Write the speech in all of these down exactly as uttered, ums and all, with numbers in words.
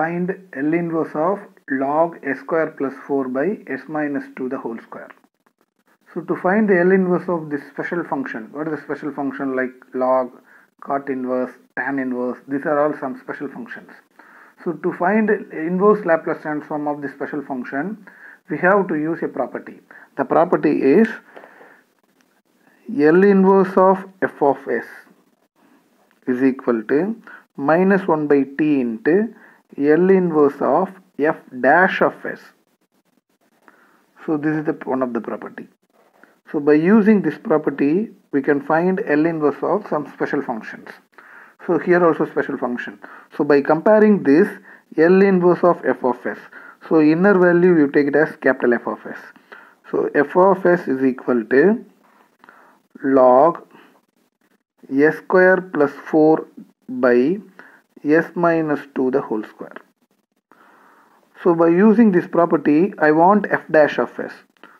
find L inverse of log s square plus four by s minus two the whole square. So to find the L inverse of this special function, what is the special function like log, cot inverse, tan inverse, these are all some special functions. So to find inverse Laplace transform of this special function, we have to use a property. The property is L inverse of f of s is equal to minus one by t into L inverse of f dash of s. So this is the one of the property. So by using this property, we can find L inverse of some special functions. So here also special function. So by comparing this L inverse of f of s, so inner value you take it as capital F of s. So f of s is equal to log s square plus four by s minus two the whole square. So by using this property, I want f dash of s.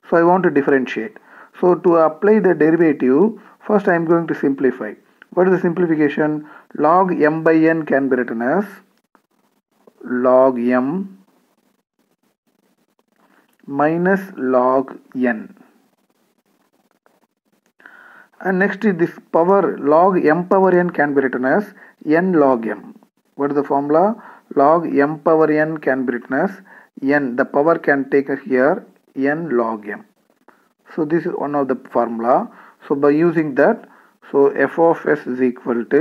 So I want to differentiate. So to apply the derivative, first I am going to simplify. What is the simplification? Log m by n can be written as log m minus log n. And next is this power log m power n can be written as n log m. What is the formula? Log m power n can be written as n. The power can take here n log m. So this is one of the formula. So by using that, so f of s is equal to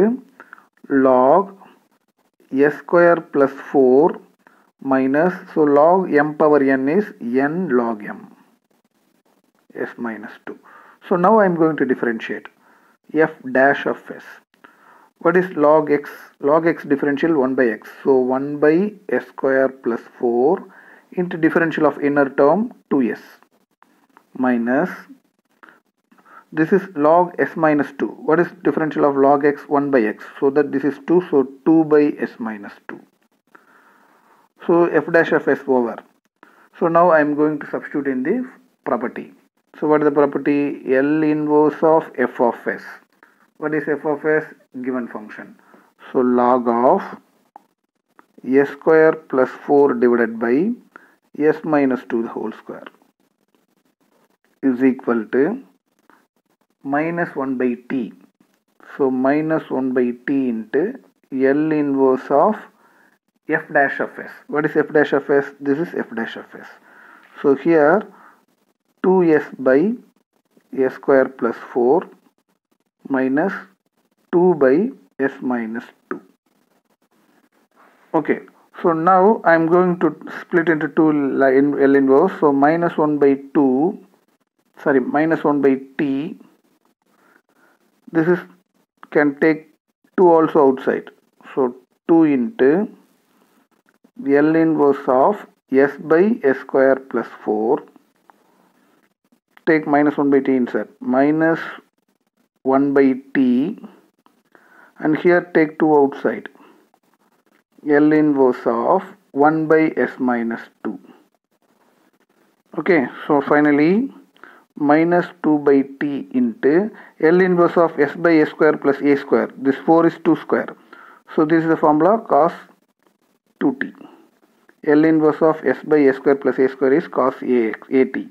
log s square plus four minus, so log m power n is n log m s minus two. So now I am going to differentiate f dash of s. What is log x? Log x differential one by x. So one by s square plus four into differential of inner term two s minus, this is log s minus two. What is differential of log x? one by x. So that this is two. So two by s minus two. So f dash of s over. So now I am going to substitute in the property. So what is the property? L inverse of f of s. What is f of s? Given function. So log of s square plus four divided by s minus two the whole square is equal to minus one by t. So minus one by t into L inverse of f dash of s. What is f dash of s? This is f dash of s. So here two s by s square plus four minus two by s minus two. Okay, so now I am going to split into two L inverse. So minus one by two, sorry, minus one by t. This is can take two also outside. So two into L inverse of s by s square plus four. Take minus one by t inside. Minus one by t. And here take two outside. L inverse of one by s minus two. Okay. So finally minus two by t into L inverse of s by s square plus a square. This four is two square. So this is the formula cos two t. L inverse of s by s square plus a square is cos ax, at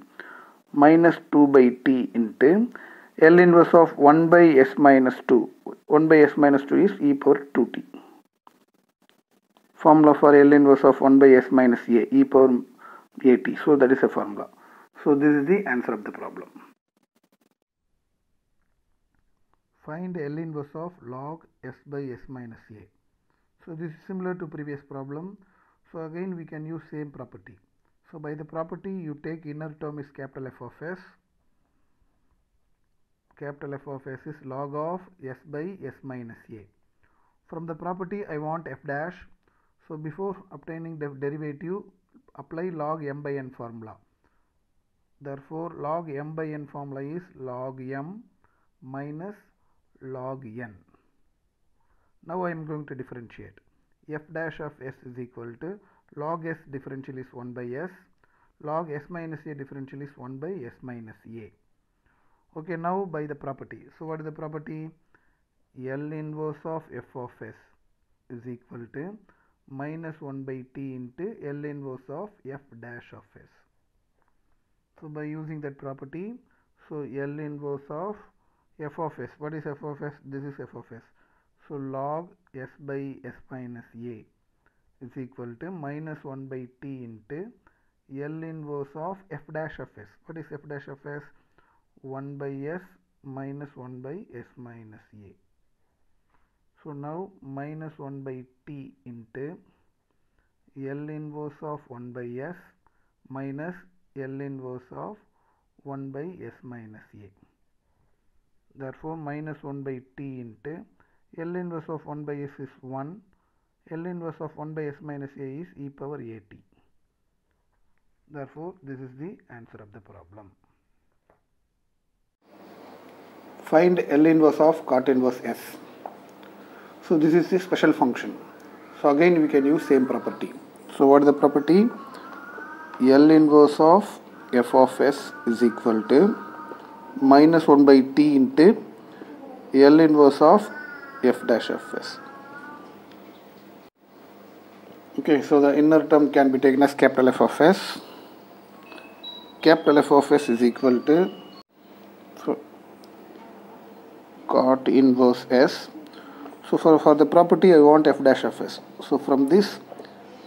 minus two by t into L inverse of one by s minus two. one by s minus two is e power two t. Formula for L inverse of one by s minus a, e power at. So that is a formula. So this is the answer of the problem. Find L inverse of log s by s minus a. So this is similar to previous problem. So again we can use same property. So by the property you take inner term is capital F of s. Capital F of s is log of s by s minus a. From the property I want f dash. So before obtaining the derivative, apply log m by n formula. Therefore, log m by n formula is log m minus log n. Now I am going to differentiate. F dash of s is equal to log s differential is one by s. Log s minus a differential is one by s minus a. Okay, now by the property. So what is the property? L inverse of f of s is equal to minus one by t into L inverse of f dash of s. So by using that property, so L inverse of f of s, what is f of s? This is f of s. So log s by s minus a is equal to minus one by t into L inverse of f dash of s. What is f dash of s? one by s minus one by s minus a. So now minus one by t into L inverse of one by s minus L inverse of one by s minus a. Therefore minus one by t into L inverse of one by s is one, L inverse of one by s minus a is e power a t. Therefore this is the answer of the problem. Find L inverse of cot inverse s. So this is the special function. So again we can use same property. So what is the property? L inverse of f of s is equal to minus one by t into L inverse of f dash of s. Okay, so the inner term can be taken as capital F of s. Capital F of s is equal to so cot inverse s. So for, for the property I want f dash of s. So from this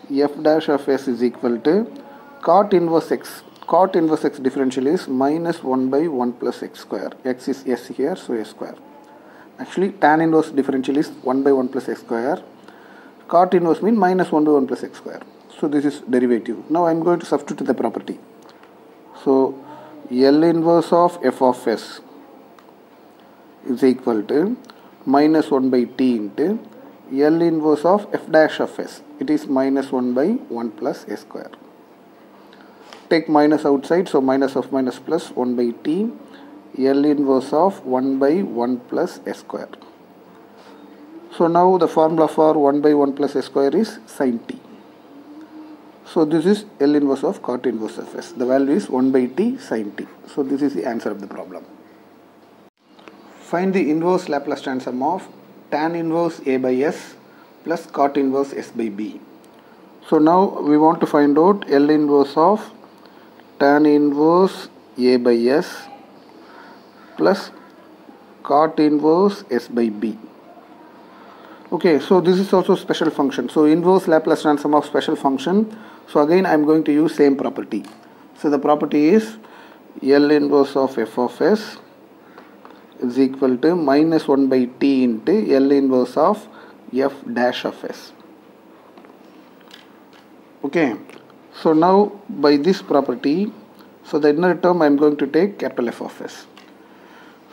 f dash of s is equal to cot inverse x. Cot inverse x differential is minus one by one plus x square. X is s here, so s square. Actually tan inverse differential is one by one plus x square. Cot inverse means minus one by one plus x square. So this is derivative. Now I am going to substitute the property. So L inverse of f of s is equal to minus one by t into L inverse of f dash of s. It is minus one by one plus s square. Take minus outside, so minus of minus plus one by t L inverse of one by one plus s square. So now the formula for one by one plus s square is sin t. So this is L inverse of cot inverse of s. The value is one by t sin t. So this is the answer of the problem. Find the inverse Laplace transform of tan inverse a by s plus cot inverse s by b. So now we want to find out L inverse of tan inverse a by s plus cot inverse s by b. Okay, so this is also special function. So inverse Laplace transform of special function. So again I am going to use same property. So the property is L inverse of f of s is equal to minus one by t into L inverse of f dash of s. Okay, so now by this property, so the inner term I am going to take capital F of s.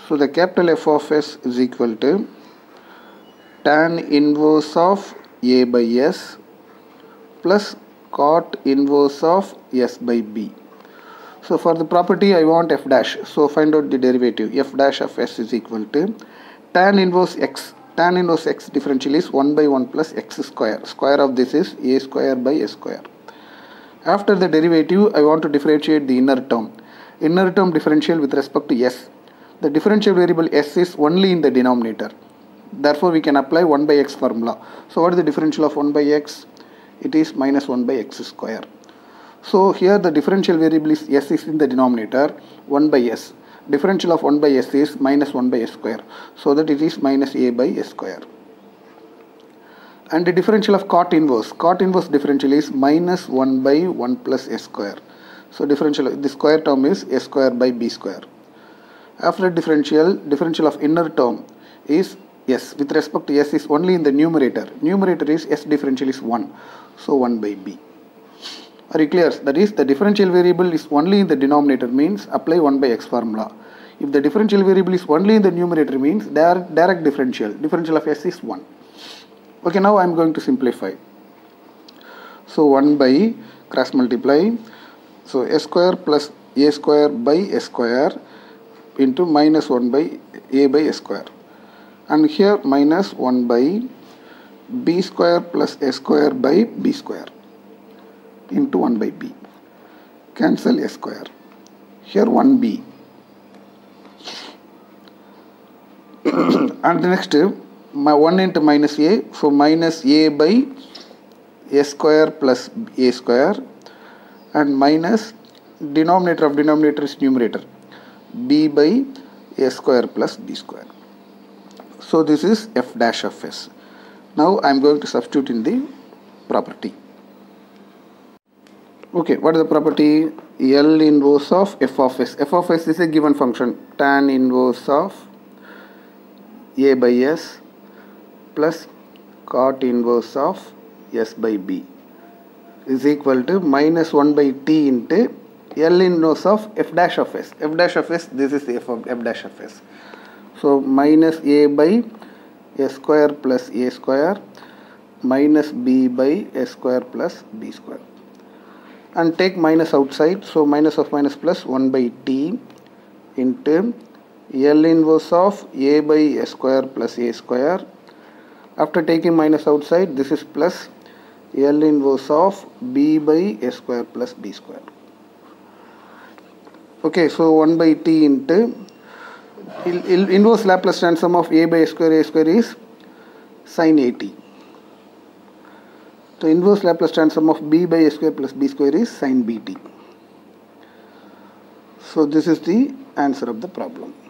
So the capital F of s is equal to tan inverse of a by s plus cot inverse of s by b. So for the property I want f dash. So find out the derivative. F dash of s is equal to tan inverse x. Tan inverse x differential is one by one plus x square. Square of this is a square by a square. After the derivative I want to differentiate the inner term. Inner term differential with respect to s. The differential variable s is only in the denominator. Therefore we can apply one by x formula. So what is the differential of one by x? It is minus one by x square. So here the differential variable is s is in the denominator, one by s. Differential of one by s is minus one by s square. So that it is minus a by s square. And the differential of cot inverse. Cot inverse differential is minus one by one plus s square. So differential, the square term is s square by b square. After differential, differential of inner term is s. With respect to s is only in the numerator. Numerator is s differential is one. So one by b. Are you clear? That is, the differential variable is only in the denominator means apply one by x formula. If the differential variable is only in the numerator means direct, direct differential. Differential of s is one. Okay, now I am going to simplify. So one by cross multiply. So s square plus a square by s square into minus one by a by s square. And here minus one by b square plus s square by b square. Into one by b. Cancel s square. Here one b. And the next my one into minus a. So minus a by a square plus a square and minus denominator of denominator is numerator b by a square plus b square. So this is f dash of s. Now I am going to substitute in the property. Okay, what is the property? L inverse of f of s. F of s is a given function, tan inverse of a by s plus cot inverse of s by b is equal to minus one by t into L inverse of f dash of s. F dash of s, this is f of f dash of s. So minus a by a square plus a square minus b by a square plus b square. And take minus outside, so minus of minus plus one by t into L inverse of a by a square plus a square. After taking minus outside, this is plus L inverse of b by a square plus b square. Okay, so one by t into inverse Laplace transform of a by a square, a square is sin a t. So inverse Laplace transform of b by a square plus b square is sin b t. So this is the answer of the problem.